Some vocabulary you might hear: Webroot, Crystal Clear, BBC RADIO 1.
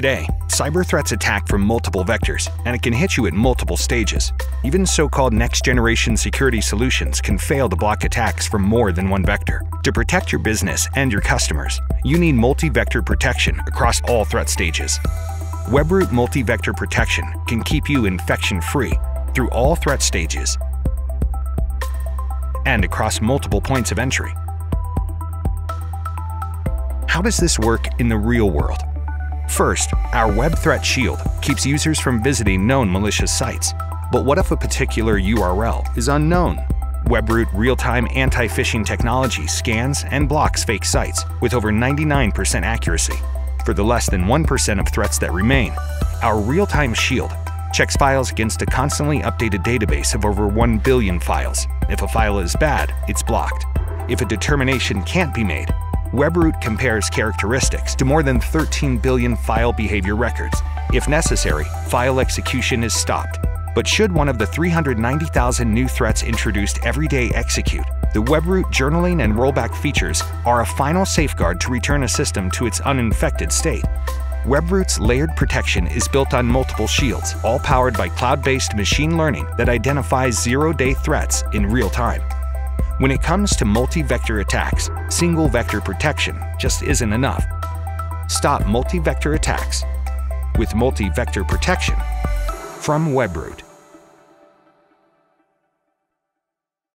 today, cyber threats attack from multiple vectors, and it can hit you at multiple stages. Even so-called next-generation security solutions can fail to block attacks from more than one vector. To protect your business and your customers, you need multi-vector protection across all threat stages. Webroot multi-vector protection can keep you infection-free through all threat stages and across multiple points of entry. How does this work in the real world? First, our Web Threat Shield keeps users from visiting known malicious sites. But what if a particular URL is unknown? Webroot real-time anti-phishing technology scans and blocks fake sites with over 99% accuracy. For the less than 1% of threats that remain, our real-time shield checks files against a constantly updated database of over 1 billion files. If a file is bad, it's blocked. If a determination can't be made, Webroot compares characteristics to more than 13 billion file behavior records. If necessary, file execution is stopped. But should one of the 390,000 new threats introduced every day execute, the Webroot journaling and rollback features are a final safeguard to return a system to its uninfected state. Webroot's layered protection is built on multiple shields, all powered by cloud-based machine learning that identifies zero-day threats in real time. When it comes to multi-vector attacks, single-vector protection just isn't enough. Stop multi-vector attacks with multi-vector protection from Webroot.